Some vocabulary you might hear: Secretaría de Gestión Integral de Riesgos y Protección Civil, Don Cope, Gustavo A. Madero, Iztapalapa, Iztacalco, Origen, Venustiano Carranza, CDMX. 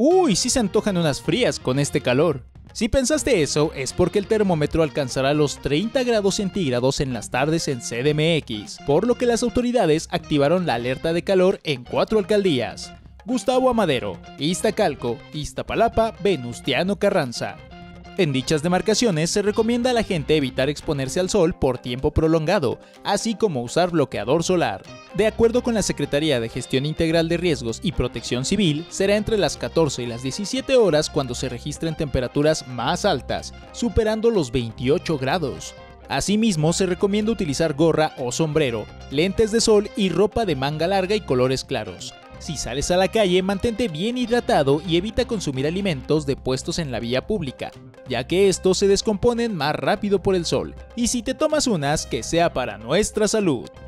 Uy, sí se antojan unas frías con este calor. Si pensaste eso, es porque el termómetro alcanzará los 30 grados centígrados en las tardes en CDMX, por lo que las autoridades activaron la alerta de calor en 4 alcaldías: Gustavo A. Madero, Iztacalco, Iztapalapa, Venustiano Carranza. En dichas demarcaciones se recomienda a la gente evitar exponerse al sol por tiempo prolongado, así como usar bloqueador solar. De acuerdo con la Secretaría de Gestión Integral de Riesgos y Protección Civil, será entre las 14 y las 17 horas cuando se registren temperaturas más altas, superando los 28 grados. Asimismo, se recomienda utilizar gorra o sombrero, lentes de sol y ropa de manga larga y colores claros. Si sales a la calle, mantente bien hidratado y evita consumir alimentos de puestos en la vía pública, ya que estos se descomponen más rápido por el sol. Y si te tomas unas, que sea para nuestra salud.